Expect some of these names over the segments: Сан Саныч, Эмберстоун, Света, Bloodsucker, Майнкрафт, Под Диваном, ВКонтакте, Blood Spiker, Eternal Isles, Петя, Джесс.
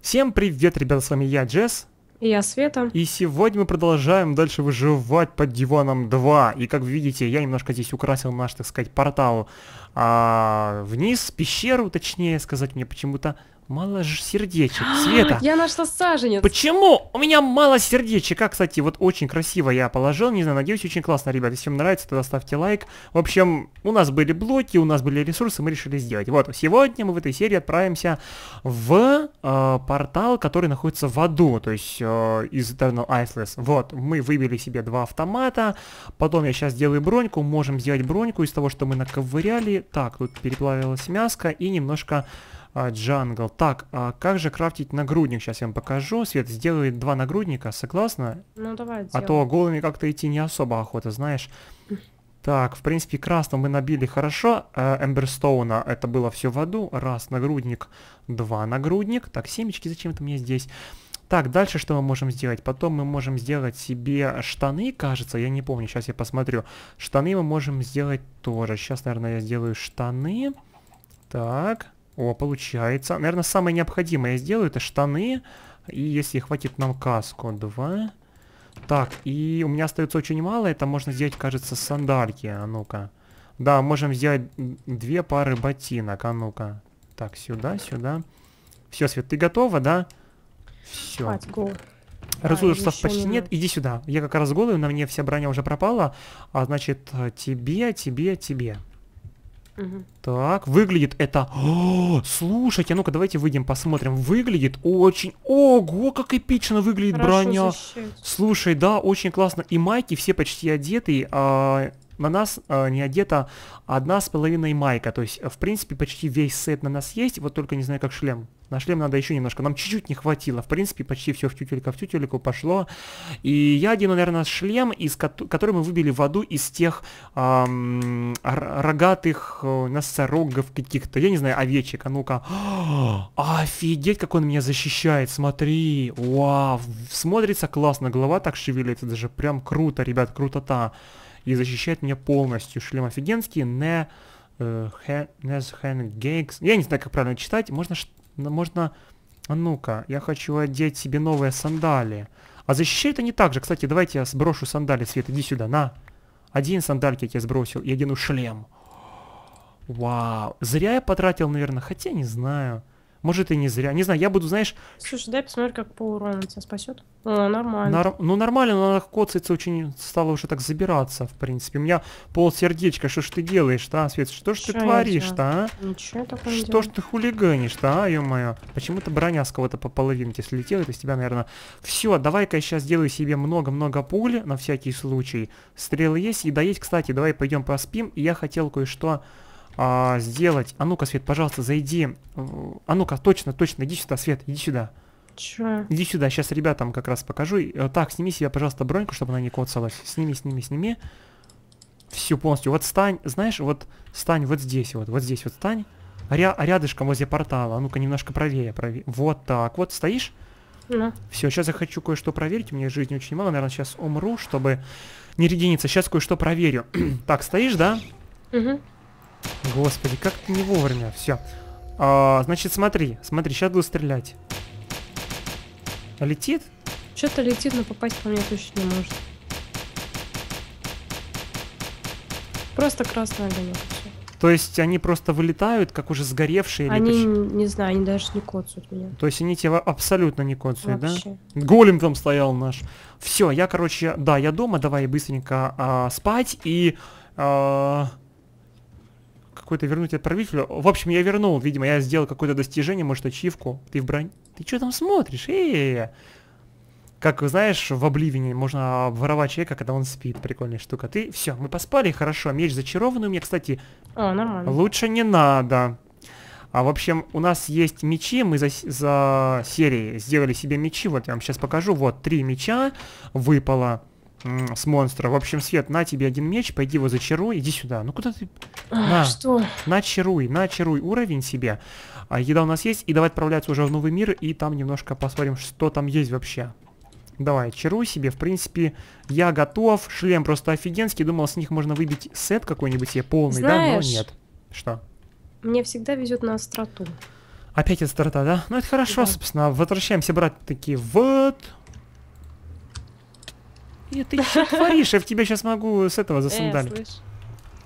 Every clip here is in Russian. Всем привет, ребята, с вами я, Джесс. И я, Света. И сегодня мы продолжаем дальше выживать под диваном 2. И как вы видите, я немножко здесь украсил наш, так сказать, портал вниз, пещеру, точнее сказать, мне почему-то мало же сердечек. Света! Я нашла саженец! Почему? У меня мало сердечек. А, кстати, вот очень красиво я положил, не знаю, надеюсь, очень классно, ребят. Если вам нравится, тогда ставьте лайк. В общем, у нас были блоки, у нас были ресурсы, мы решили сделать. Вот, сегодня мы в этой серии отправимся в портал, который находится в аду, то есть из Eternal Isles. Вот, мы выбили себе 2 автомата, потом я сейчас делаю броньку, можем сделать броньку из того, что мы наковыряли. Так, тут переплавилась мяска и немножко... джангл. Так, а как же крафтить нагрудник? Сейчас я вам покажу. Свет, сделай 2 нагрудника, согласна? Ну, давай. А то голыми как-то идти не особо охота, знаешь. Так, в принципе, красным мы набили хорошо. Эмберстоуна, это было все в аду. 1 нагрудник, 2 нагрудник. Так, семечки зачем-то мне здесь. Так, дальше что мы можем сделать? Потом мы можем сделать себе штаны, кажется, я не помню, сейчас я посмотрю. Штаны мы можем сделать тоже. Сейчас, наверное, я сделаю штаны. Так... О, получается. Наверное, самое необходимое я сделаю, это штаны. И если хватит нам каску. 2. Так, и у меня остается очень мало. Это можно сделать, кажется, сандальки. А ну-ка. Да, можем сделать 2 пары ботинок. А ну-ка. Так, сюда, сюда. Все, Свет, ты готова, да? Все. Ресурсов почти нет. Иди сюда. Я как раз голый, на мне вся броня уже пропала. А значит, тебе. Угу. Так, выглядит это... О, слушайте, ну-ка, давайте выйдем, посмотрим. Выглядит очень... Ого, как эпично выглядит. Хорошо броня. Защищает. Слушай, да, очень классно. И майки все почти одеты. На нас не одета 1,5 майка. То есть, в принципе, почти весь сет на нас есть. Вот только не знаю, как шлем. На шлем надо еще немножко. Нам чуть-чуть не хватило. В принципе, почти все в тютельку пошло. И я одену, наверное, шлем, который мы выбили в аду из тех рогатых носорогов каких-то. Я не знаю, овечек. А ну-ка. Офигеть, как он меня защищает. Смотри. Вау. Смотрится классно. Голова так шевелится. Даже прям круто, ребят. Крутота. И защищает меня полностью. Шлем офигенский. Я не знаю, как правильно читать. Можно... А ну-ка, я хочу одеть себе новые сандали. А защищают они так же. Кстати, давайте я сброшу сандали. Свет, иди сюда, на. 1 сандальки я тебе сбросил. И одену шлем. Вау. Зря я потратил, наверное. Хотя не знаю. Может и не зря. Не знаю, я буду, знаешь... Слушай, дай посмотрю, как по урону тебя спасет. О, нормально. Ну, нормально, но она коцается очень... Стала уже так забираться, в принципе. У меня полсердечка. Что ж ты делаешь-то, а, Свет? Что ж ты творишь-то, а? Ничего такого не делаю. Что ж ты хулиганишь-то, а, ё-моё? Почему-то броня с кого-то по половинке слетела. Это с тебя, наверное... Все, давай-ка я сейчас сделаю себе много-много пуль, на всякий случай. Стрелы есть, еда есть. Кстати, давай пойдем поспим. Я хотел кое-что... сделать. А ну-ка, Свет, пожалуйста, зайди. А ну-ка, точно, иди сюда, Свет, иди сюда. Чё? Иди сюда, сейчас ребятам как раз покажу. Так, сними себе, пожалуйста, броньку, чтобы она не коцалась. Сними. Всю полностью. Вот стань, знаешь, вот стань вот здесь стань. Рядышком возле портала. А ну-ка, немножко правее. Вот так, вот стоишь. Да. Все, сейчас я хочу кое-что проверить. У меня жизни очень мало, наверное, сейчас умру, чтобы не редениться. Сейчас кое-что проверю. Так, стоишь, да? Угу. Господи, как ты не вовремя, все. Значит, смотри, сейчас буду стрелять. Летит? Что-то летит, но попасть по мне точно не может. Просто красный огонек. То есть они просто вылетают, как уже сгоревшие? Они, не знаю, они даже не коцают меня. То есть они тебя абсолютно не коцают, вообще. Да? Голем там стоял наш. Все, я, короче, да, я дома, давай быстренько спать и... какой-то вернуть отправителю. В общем, я вернул, видимо, я сделал какое-то достижение, может, ачивку. Ты в броне... Ты что там смотришь? Как, знаешь, в Обливине можно воровать человека, когда он спит. Прикольная штука. Ты... Все, мы поспали, хорошо. Меч зачарованный у меня, кстати. О, нормально. Лучше не надо. А, в общем, у нас есть мечи, мы за серии сделали себе мечи. Вот я вам сейчас покажу. Вот, 3 меча выпало с монстра. В общем, Свет, на тебе 1 меч, пойди его зачаруй, иди сюда. Ну куда ты? На, что? Начаруй уровень себе. Еда у нас есть, и давай отправляться уже в новый мир, и там немножко посмотрим, что там есть вообще. Давай, чаруй себе. В принципе, я готов. Шлем просто офигенский. Думал, с них можно выбить сет какой-нибудь себе полный, знаешь, да? Но нет. Что? Мне всегда везет на остроту. Опять острота, да? Ну, это хорошо, да, собственно. Возвращаемся, брат, такие вот. И ты что творишь? Я в тебя сейчас могу с этого засандалить.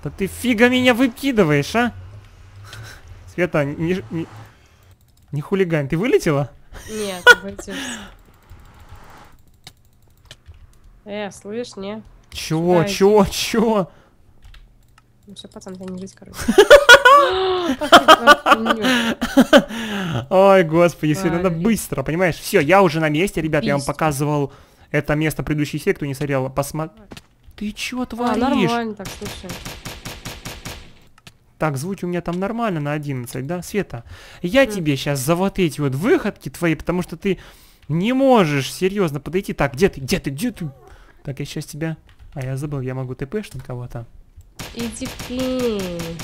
Да ты фига меня выкидываешь, а? Света, не хулигань. Ты вылетела? Нет, вылетела. Слышь, не? Чего? Ну все, пацан, да не жить, короче. Ой, господи, все надо быстро, понимаешь? Все, я уже на месте, ребят, я вам показывал это место предыдущей серии, кто не смотрел, посмотри. Ты чего творишь? Нормально так, слушай. Так, звуки у меня там нормально на 11, да, Света? Я тебе сейчас за вот эти вот выходки твои, потому что ты не можешь серьезно подойти. Так, где ты? Так, я сейчас тебя... А, я забыл, я могу тпшнуть кого-то. Иди пей,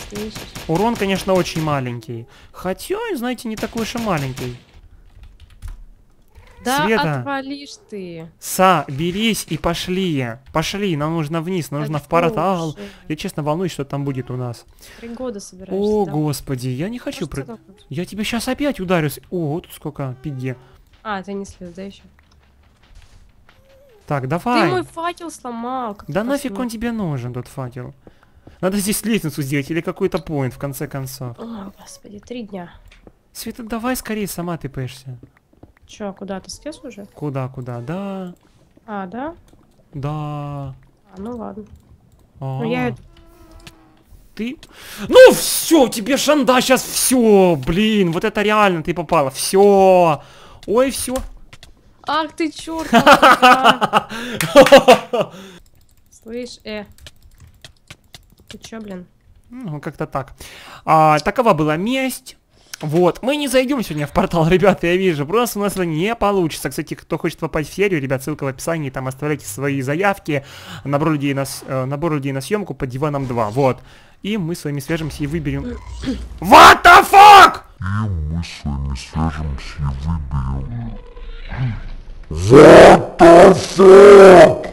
слышишь? Урон, конечно, очень маленький. Хотя, знаете, не такой уж и маленький. Да, Света, отвалишь ты. Соберись и пошли. Пошли, нам нужно вниз, нам нужно в портал. Я честно волнуюсь, что там будет у нас. 3 года собираешься. О, да? Господи, я не хочу... Я тебе сейчас опять ударюсь. О, тут сколько, пиги. А, ты не слез, да, еще? Так, давай. Ты мой факел сломал. Да нафиг он тебе нужен, тот факел. Надо здесь лестницу сделать или какой-то поинт, в конце концов. О, господи, 3 дня. Света, давай скорее, сама ты пешься. Че, куда ты слез уже? Куда, да. А, да? Да. А, ну ладно. Ну я... Ты... Ну все, тебе шанда сейчас, все, блин, вот это реально ты попала, все. Ой, все. Ах ты черт. Слышь, Ты че, блин? Ну, как-то так. Такова была месть. Вот, мы не зайдем сегодня в портал, ребята, я вижу, просто у нас это не получится. Кстати, кто хочет попасть в серию, ребят, ссылка в описании, там оставляйте свои заявки, набор людей на съемку под диваном 2, вот. И мы с вами свяжемся и выберем... What the fuck? И мы с вами свяжемся и выберем... What the fuck?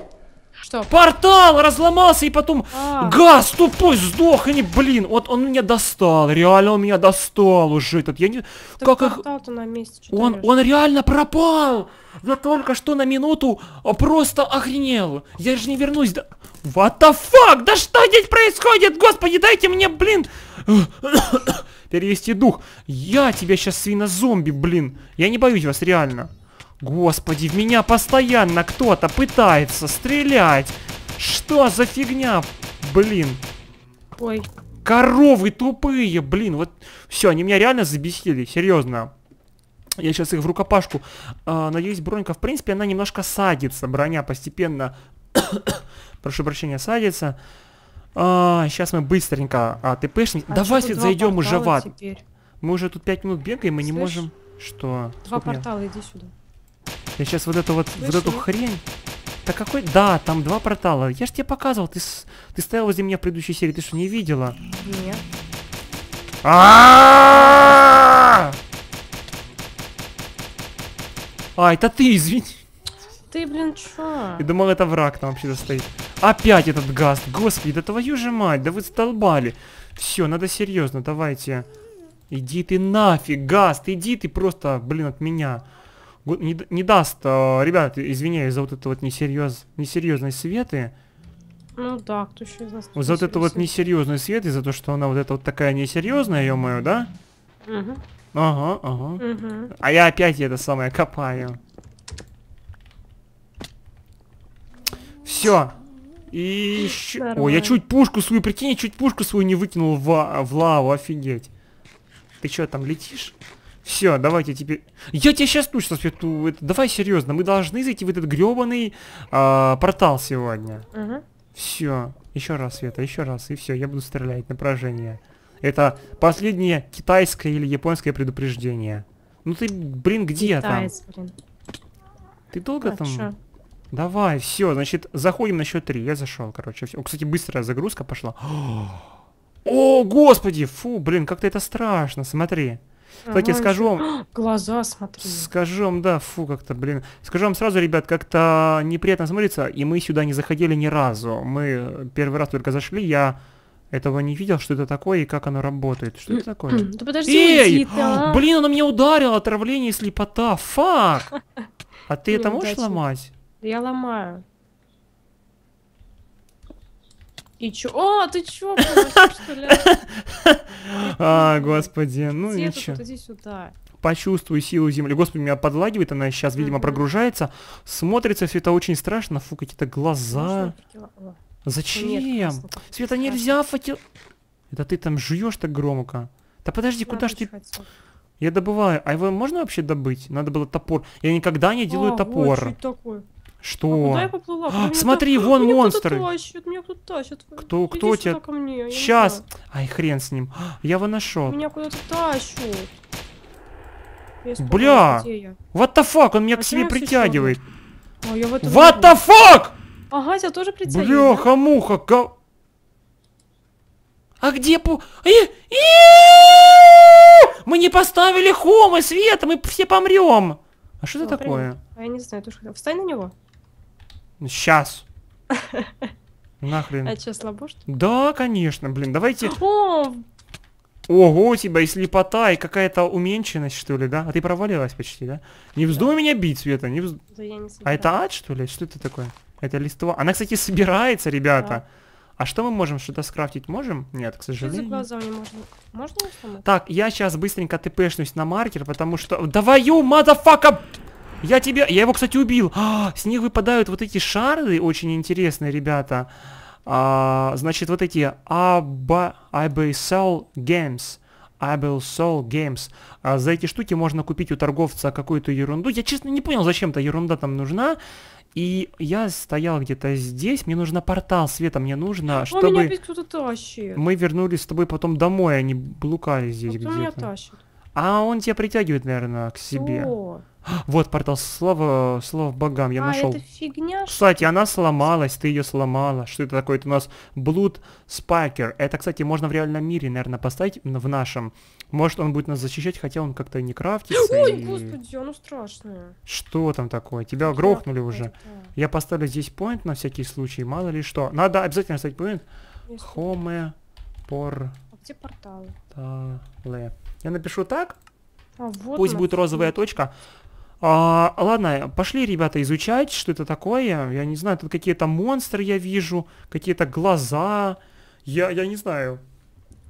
Что? Портал разломался и потом... Газ тупой, сдохни, блин. Вот он меня достал, реально он меня достал уже этот. Я не... Так как портал-то на месте, что он реально пропал. Я только что на минуту просто охренел. Я же не вернусь, да... What the fuck? Да что здесь происходит? Господи, дайте мне, блин... Перевести дух. Я тебя сейчас, свинозомби, блин. Я не боюсь вас, реально. Господи, в меня постоянно кто-то пытается стрелять. Что за фигня, блин? Ой. Коровы тупые, блин. Вот все, они меня реально забесили, серьезно. Я сейчас их в рукопашку. Надеюсь, бронька, в принципе, она немножко садится. Броня постепенно, прошу прощения, садится. Сейчас мы быстренько АТПшник. Давай, Свет, зайдем уже в ад. Теперь? Мы уже тут 5 минут бегаем, мы не можем... Что? 2 портала, иди сюда. Я сейчас вот эту вот, слышали? Вот эту хрень. Да какой? Да, там 2 портала. Я же тебе показывал, ты стоял возле меня в предыдущей серии, ты что, не видела? Нет. А, это ты, извини. Ты, блин, чё? Я думал, это враг там вообще-то стоит. Опять этот газ, господи, да твою же мать, да вы столбали. Все, надо серьезно, давайте. Иди ты нафиг, газ, иди ты просто, блин, от меня. Не даст, ребят, извиняюсь за вот это вот несерьезные Светы. Ну да, кто еще из нас? За вот это вот несерьезный Свет, и за то, что она вот эта вот такая несерьезная, ё-моё, да? Угу. Ага. Угу. А я опять это самое копаю. Все. И еще... Нормально. Ой, я чуть пушку свою, прикинь, я чуть пушку свою не выкинул в лаву, офигеть. Ты что там летишь? Все, давайте теперь... Я тебя сейчас точно, Свету... Давай серьезно, мы должны зайти в этот грёбаный портал сегодня. Угу. Все, еще раз, Света, еще раз, и все, я буду стрелять на поражение. Это последнее китайское или японское предупреждение. Ну ты, блин, где китайц, там? Блин. Ты долго там? Шо? Давай, все, значит, заходим на счет 3. Я зашел, короче. Всё. О, кстати, быстрая загрузка пошла. О, господи, фу, блин, как-то это страшно, смотри. Давайте скажу вам... Глаза смотри. Скажу вам, да, фу, как-то, блин. Скажу вам сразу, ребят, как-то неприятно смотрится, и мы сюда не заходили ни разу. Мы первый раз только зашли, я этого не видел, что это такое и как оно работает. Что это такое? Да подожди, эй! Блин, оно меня ударило, отравление и слепота, фак! А ты это можешь ломать? Я ломаю. И чё? О, ты чё? А, господи, ну ничего. Почувствую силу земли. Господи, меня подлагивает, она сейчас, видимо, прогружается. Смотрится все это очень страшно. Фу, какие-то глаза. Зачем? Света, нельзя фотографировать. Да ты там жуешь так громко. Да подожди, куда ж ты... Я добываю. А его можно вообще добыть? Надо было топор. Я никогда не делаю топор. Что? А поплыла, смотри, кто, вон монстры. Меня кто-то тащит. Кто тебя? Мне, сейчас. Ай, хрен с ним. Я выношу. Меня куда-то тащит. Бля. What the fuck? Он меня к себе притягивает. What the fuck? Ага, тебя тоже притягивает. Бля, хамуха. А где пу... Мы не поставили хомы, Света, мы все помрем. А что это такое? А я не знаю, тоже хотел. Встань на него. Сейчас. Нахрен. А что, слабо, что ли? Да, конечно, блин, давайте... Ого, у тебя и слепота, и какая-то уменьшенность, что ли, да? А ты провалилась почти, да? Не вздумай меня бить, Света, не вздумай. Да я не собираюсь. А это ад, что ли? Что это такое? Это листва. Она, кстати, собирается, ребята. А что мы можем? Что-то скрафтить можем? Нет, к сожалению. За глаза не можно. Можно? Так, я сейчас быстренько тпшнусь на маркер, потому что... Давай, ю, мадафака! Я тебя... Я его, кстати, убил. А, с них выпадают вот эти шарды, очень интересные, ребята. А, значит, вот эти... Abysal Games. А за эти штуки можно купить у торговца какую-то ерунду. Я, честно, не понял, зачем-то ерунда там нужна. И я стоял где-то здесь. Мне нужно портал, Света, мне нужно, чтобы... Меня опять кто-то тащит. Мы вернулись с тобой потом домой, они блукали здесь где-то. А он тебя притягивает, наверное, к себе. О. Вот портал, слава богам, я нашел. Это фигня, кстати, она сломалась, ты ее сломала. Что это такое? Это у нас Blood Spiker. Это, кстати, можно в реальном мире, наверное, поставить в нашем. Может, он будет нас защищать, хотя он как-то не крафтится. Ой, господи, оно страшное. Что там такое? Тебя грохнули уже. Я поставлю здесь поинт на всякий случай, мало ли что. Надо обязательно ставить поинт. Хоме пор... А где порталы? Я напишу так. Пусть будет розовая точка. Ладно, пошли, ребята, изучать, что это такое. Я не знаю, тут какие-то монстры я вижу, какие-то глаза. Я не знаю.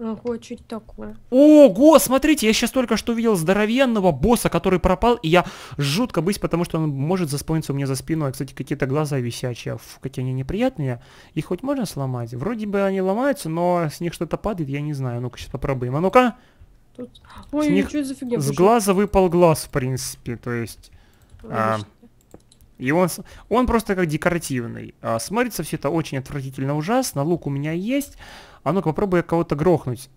Ого, что-то такое. Ого, смотрите, я сейчас только что видел здоровенного босса, который пропал, и я жутко боюсь, потому что он может заспауниться у меня за спиной. Кстати, какие-то глаза висячие, фу, какие они неприятные. Их хоть можно сломать? Вроде бы они ломаются, но с них что-то падает, я не знаю. Ну-ка, сейчас попробуем. А ну-ка. Ой, ничего за фигня. С глаза выпал глаз, в принципе, то есть. И он просто как декоративный. Смотрится все это очень отвратительно, ужасно. Лук у меня есть. А ну-ка, попробую кого-то грохнуть.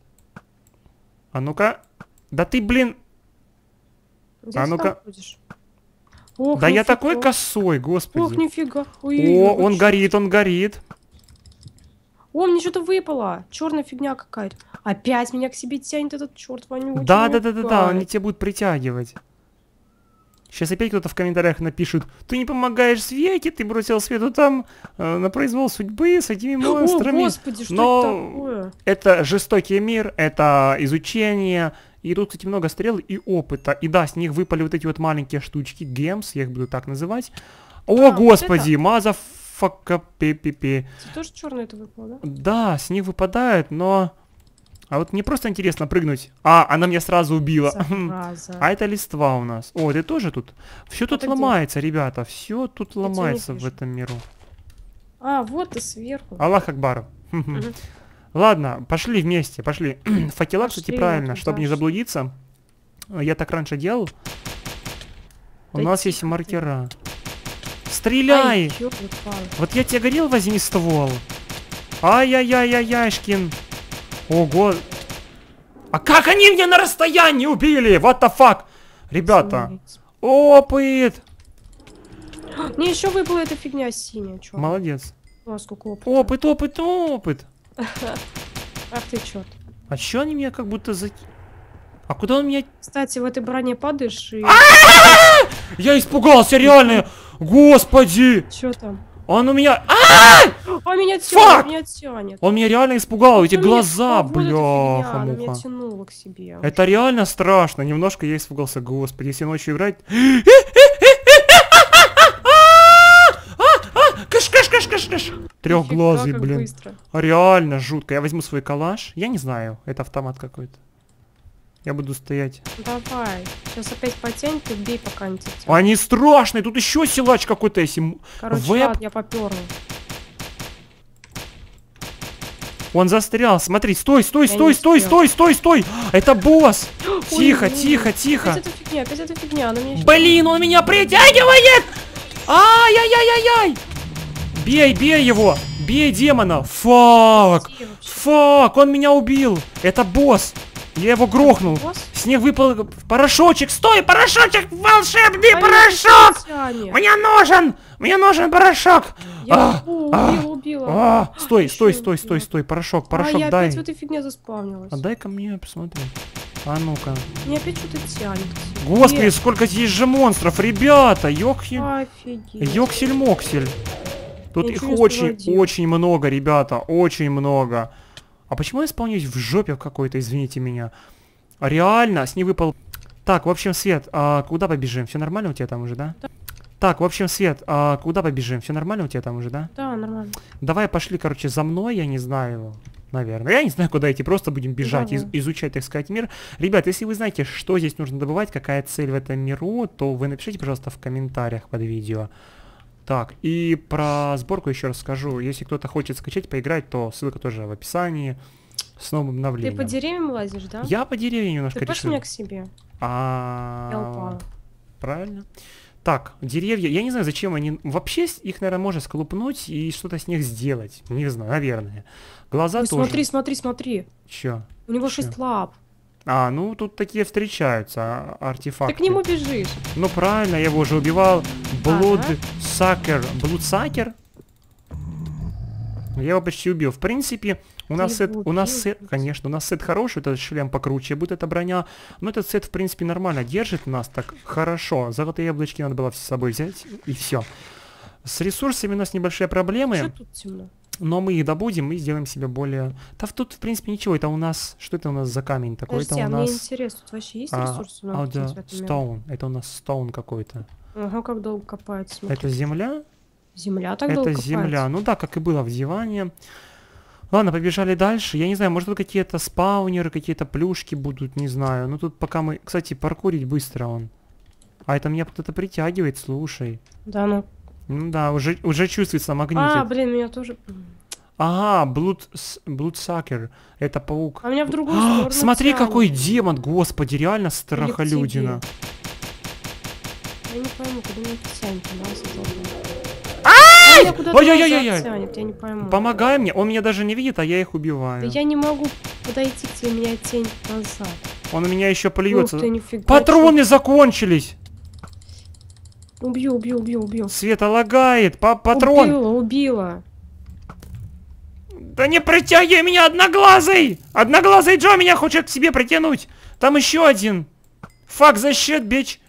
А ну-ка. Да ты, блин. А ну-ка. Да я такой косой, господи. Ох, нифига. О, он горит, он горит. О, мне что-то выпало. Черная фигня какая-то. Опять меня к себе тянет этот черт вонючий. Да, они тебя будут притягивать. Сейчас опять кто-то в комментариях напишет: ты не помогаешь Свете, ты бросил Свету там на произвол судьбы с этими монстрами. О, господи, что это такое? Это жестокий мир, это изучение. И тут, кстати, много стрел и опыта. И да, с них выпали вот эти вот маленькие штучки, гемс, я их буду так называть. О, господи, мазов. Фака-пи-пи-пи. Это тоже черное это выпало, да? Да, с них выпадает, но... А вот мне просто интересно прыгнуть. А, она меня сразу убила. А это листва у нас. О, ты тоже тут? Все тут ломается, ребята. Все тут ломается в этом миру. А, вот ты сверху. Аллах Акбар. Ладно, пошли вместе, пошли. Факела, кстати, правильно, чтобы не заблудиться. Я так раньше делал. У нас есть маркера. Стреляй! Ай, черт, вот я тебе говорил, возьми ствол. Ай-яй-яй-яй-яшкин. Ого. А как они меня на расстоянии убили? What the fuck? Ребята. Опыт. Мне еще выпала эта фигня синяя. Черт. Молодец. О, сколько опыта. Опыт. Ах ты черт. А че они меня как будто за... А куда он меня... Кстати, в этой броне падаешь и... Я испугался, реально! Господи! Чё там? Он у меня... Он меня тянет. Он меня реально испугал, эти глаза, бляха-муха. Он меня тянуло к себе. Это реально страшно, немножко я испугался. Господи, если ночью играть... Трехглазый, блин. Реально жутко. Я возьму свой калаш. Я не знаю, это автомат какой-то. Я буду стоять. Давай. Сейчас опять потянь, ты бей пока не тянет. Они страшные. Тут еще силач какой-то есть. Короче, веб... я попёрла. Он застрял. Смотри, стой. Это босс. Тихо, тихо, тихо. Опять эта фигня, Блин, он меня притягивает. Ай-яй-яй-яй-яй. Бей, бей его. Бей демона. Фак. Фак, он меня убил. Это босс. Я его грохнул. Снег выпал. Порошочек, стой, порошочек, волшебный порошок! Мне нужен, порошок! Я убила. Стой, стой, порошок, дай. Опять вот эта фигня заспавнилась. А дай-ка мне посмотри. А ну-ка. Мне опять что-то тянет. Господи, сколько здесь же монстров, ребята, ёксель-моксель. Тут их очень много, ребята, очень много. А почему я исполняюсь в жопе какой-то, извините меня? Реально, с ней выпал... Так, в общем, Свет, куда побежим? Все нормально у тебя там уже, да? Да. Так, в общем, Свет, куда побежим? Все нормально у тебя там уже, да? Да, нормально. Давай пошли, короче, за мной, я не знаю... Наверное. Я не знаю, куда идти, просто будем бежать, изучать, так сказать, мир. Ребят, если вы знаете, что здесь нужно добывать, какая цель в этом миру, то вы напишите, пожалуйста, в комментариях под видео. Так, и про сборку еще раз скажу. Если кто-то хочет скачать, поиграть, то ссылка тоже в описании с новым обновлением. Ты по деревьям лазишь, да? Я по деревьям немножко решил. Ты пошли меня к себе. Я упала. Правильно. Так, деревья, я не знаю, зачем они... Вообще их, наверное, можно сколупнуть и что-то с них сделать. Не знаю, наверное. Глаза тоже. Смотри, смотри. Чё? У него 6 лап. А, ну тут такие встречаются артефакты. Ты к нему бежишь. Ну правильно, я его уже убивал. Bloodsucker. Bloodsucker? Я его почти убил. В принципе, у нас сет, конечно, у нас сет хороший, этот шлем покруче будет, эта броня. Но этот сет, в принципе, нормально держит нас так хорошо. Золотые яблочки надо было с собой взять, и все. С ресурсами у нас небольшие проблемы. Что тут темно? Но мы их добудем и сделаем себе более... Да тут, в принципе, ничего. Это у нас... Что это у нас за камень такой? Подожди, это у нас... мне интересно, тут вообще есть ресурсы? Стоун. Это у нас стоун какой-то. Ага, как долго копается. Смотри. Это земля? Земля так долго копается? Это земля. Ну да, как и было в диване. Ладно, побежали дальше. Я не знаю, может тут какие-то спаунеры, какие-то плюшки будут, не знаю. Ну тут пока мы... Кстати, паркурить быстро он. А это меня кто-то притягивает, слушай. Да, ну... Ну да, уже чувствуется магнитик. А, блин, меня тоже... Ага, Bloodsucker. Это паук. А меня в другую сторону. Смотри, какой демон, господи, реально страхолюдина. Я не пойму, куда меня тянет. Ай! Ой-ой-ой-ой! Я не пойму. Помогай мне, он меня даже не видит, а я их убиваю. Да я не могу подойти к тебе, меня тянет назад. Он у меня еще плюется. Патроны закончились! Убью, убью. Света лагает, патрон. Убила. Да не притягивай меня, одноглазый! Одноглазый Джо меня хочет к себе притянуть. Там еще один. Фак, защит, бич.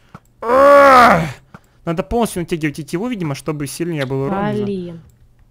Надо полностью натягивать его, видимо, чтобы сильнее было урон.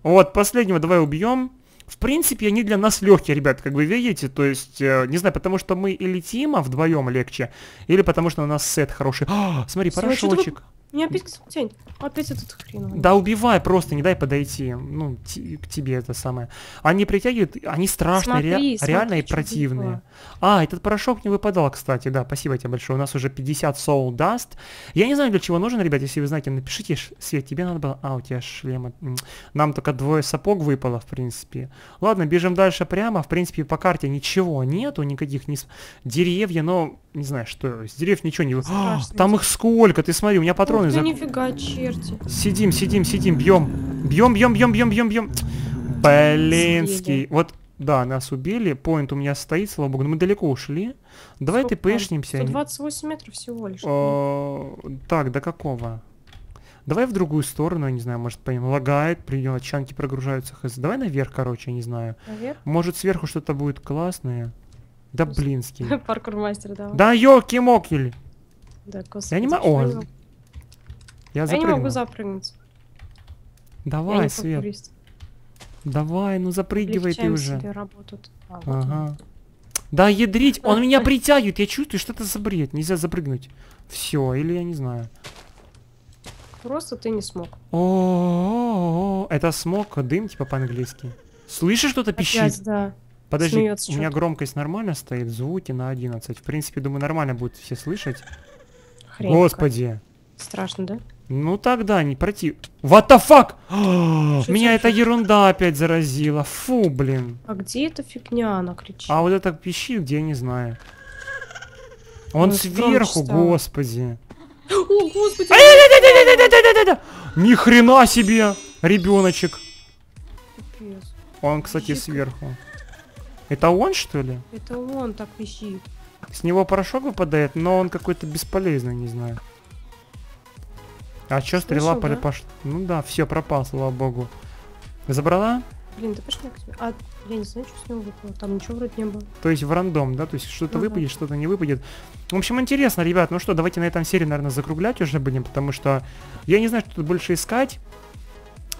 Вот, последнего давай убьем. В принципе, они для нас легкие, ребят, как вы видите. То есть, не знаю, потому что мы и летим, а вдвоем легче. Или потому что у нас сет хороший. Смотри, порошочек. Меня опять тянет. Опять этот хрен. Да убивай просто, не дай подойти. Ну, к тебе это самое. Они притягивают, они страшные, реально и противные. А, этот порошок не выпадал, кстати. Да, спасибо тебе большое. У нас уже 50 soul dust. Я не знаю, для чего нужен, ребят, если вы знаете, напишите. Свет, тебе надо было... А, у тебя шлема. Нам только двое сапог выпало, в принципе. Ладно, бежим дальше прямо. В принципе, по карте ничего нету, никаких деревья, но... Не знаю, что с деревьев ничего не... Там их сколько, ты смотри, у меня патроны... Да нифига, черти. Сидим, бьем. Бьем. Блинский. Вот, да, нас убили. Поинт у меня стоит, слава богу. Но мы далеко ушли. Давай ты поешнимся. 128 метров всего лишь. Так, до какого? Давай в другую сторону, я не знаю, может, по ним лагает, чанки прогружаются. Давай наверх, короче, я не знаю. Наверх? Может, сверху что-то будет классное. Да блинский. Паркур мастер, да. Да ёлки-мокель. Да, я не могу. О, я не могу запрыгнуть. Давай, Свет. Давай, ну запрыгивай ты уже. Ага. Да ядрить, он меня притягивает, я чувствую, что это за бред, нельзя запрыгнуть. Все, или я не знаю. Просто ты не смог. О, это смог, дым типа по-английски. Слышишь, что-то пищит? Да. Подожди, смеется, у меня громкость нормально стоит, звуки на 11. В принципе, думаю, нормально будет все слышать. Хрень. Господи. Страшно, да? Ну тогда не против. What the fuck? Меня эта ерунда опять заразила. Фу, блин. А где эта фигня, она кричит? А вот это пищит, где я не знаю. Он ну, сверху, господи. О, господи. Ни хрена себе, ребеночек. Он, кстати, сверху. Это он, что ли? Это он так висит. С него порошок выпадает, но он какой-то бесполезный, не знаю. А чё, стрела да? пошла? Ну да, все пропал, слава богу. Забрала? Блин, да пошли к себе. А, я не знаю, что с него выпало. Там ничего вроде не было. То есть в рандом, да? То есть что-то выпадет, что-то не выпадет. В общем, интересно, ребят. Ну что, давайте на этом серии, наверное, закруглять уже будем, потому что я не знаю, что тут больше искать.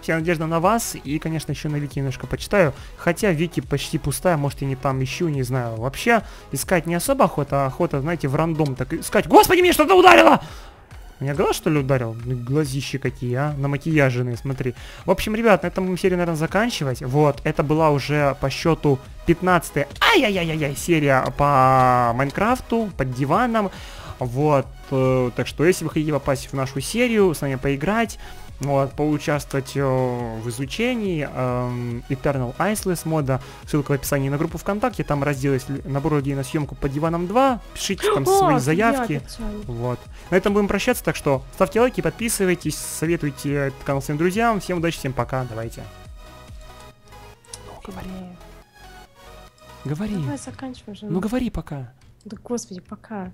Вся надежда на вас, и, конечно, еще на Вики немножко почитаю. Хотя Вики почти пустая, может, я не там ищу, не знаю. Вообще, искать не особо охота, а охота, знаете, в рандом так искать. Господи, меня что-то ударило! Меня глаз, что ли, ударил? Глазищи какие, а? На макияжные, смотри. В общем, ребят, на этом мы серию, наверное, заканчивать. Вот, это была уже по счету 15-я, ай-яй-яй-яй, серия по Майнкрафту, под диваном. Вот, так что, если вы хотите попасть в нашу серию, с нами поиграть... Вот, поучаствовать в изучении Eternal Isles мода. Ссылка в описании на группу ВКонтакте. Там раздел есть набор людей на съемку под диваном 2. Пишите там свои заявки. Вот. На этом будем прощаться, так что ставьте лайки, подписывайтесь, советуйте этот канал своим друзьям. Всем удачи, всем пока, давайте. Говори. Говори. Давай, заканчивай же. Ну говори пока. Да господи, пока.